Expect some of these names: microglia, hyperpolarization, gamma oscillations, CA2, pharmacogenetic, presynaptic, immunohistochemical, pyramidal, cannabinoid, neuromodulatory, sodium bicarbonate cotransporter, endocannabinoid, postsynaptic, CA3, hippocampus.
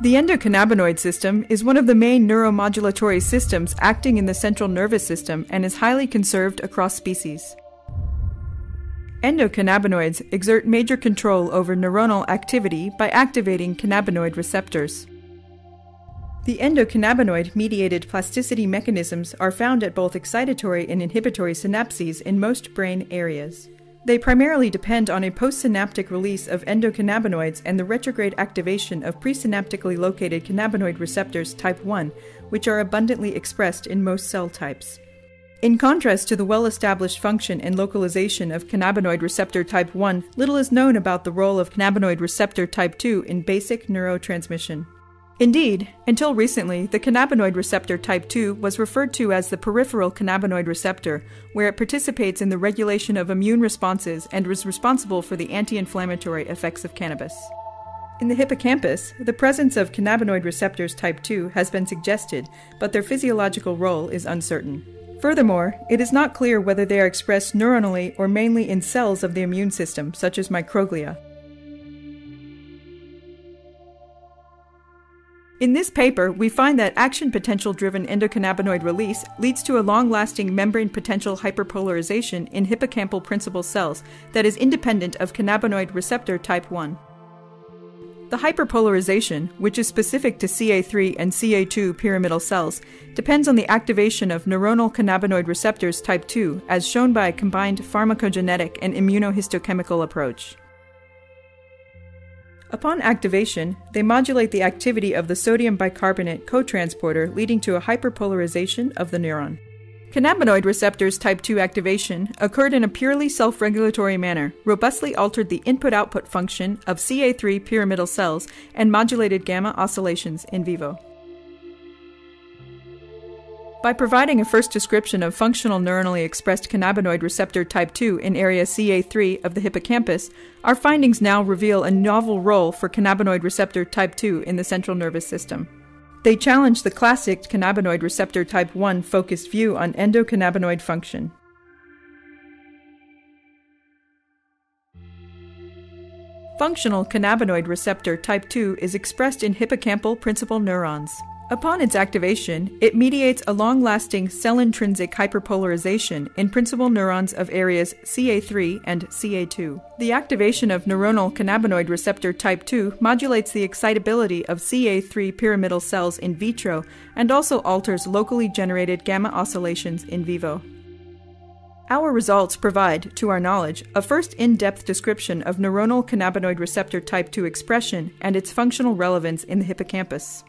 The endocannabinoid system is one of the main neuromodulatory systems acting in the central nervous system and is highly conserved across species. Endocannabinoids exert major control over neuronal activity by activating cannabinoid receptors. The endocannabinoid-mediated plasticity mechanisms are found at both excitatory and inhibitory synapses in most brain areas. They primarily depend on a postsynaptic release of endocannabinoids and the retrograde activation of presynaptically located cannabinoid receptors type 1, which are abundantly expressed in most cell types. In contrast to the well-established function and localization of cannabinoid receptor type 1, little is known about the role of cannabinoid receptor type 2 in basic neurotransmission. Indeed, until recently, the cannabinoid receptor type 2 was referred to as the peripheral cannabinoid receptor, where it participates in the regulation of immune responses and is responsible for the anti-inflammatory effects of cannabis. In the hippocampus, the presence of cannabinoid receptors type 2 has been suggested, but their physiological role is uncertain. Furthermore, it is not clear whether they are expressed neuronally or mainly in cells of the immune system, such as microglia. In this paper, we find that action potential-driven endocannabinoid release leads to a long-lasting membrane potential hyperpolarization in hippocampal principal cells that is independent of cannabinoid receptor type 1. The hyperpolarization, which is specific to CA3 and CA2 pyramidal cells, depends on the activation of neuronal cannabinoid receptors type 2, as shown by a combined pharmacogenetic and immunohistochemical approach. Upon activation, they modulate the activity of the sodium bicarbonate cotransporter, leading to a hyperpolarization of the neuron. Cannabinoid receptors type 2 activation occurred in a purely self-regulatory manner, robustly altered the input-output function of CA3 pyramidal cells, and modulated gamma oscillations in vivo. By providing a first description of functional neuronally expressed cannabinoid receptor type 2 in area CA3 of the hippocampus, our findings now reveal a novel role for cannabinoid receptor type 2 in the central nervous system. They challenge the classic cannabinoid receptor type 1 focused view on endocannabinoid function. Functional cannabinoid receptor type 2 is expressed in hippocampal principal neurons. Upon its activation, it mediates a long-lasting cell-intrinsic hyperpolarization in principal neurons of areas CA3 and CA2. The activation of neuronal cannabinoid receptor type 2 modulates the excitability of CA3 pyramidal cells in vitro and also alters locally generated gamma oscillations in vivo. Our results provide, to our knowledge, a first in-depth description of neuronal cannabinoid receptor type 2 expression and its functional relevance in the hippocampus.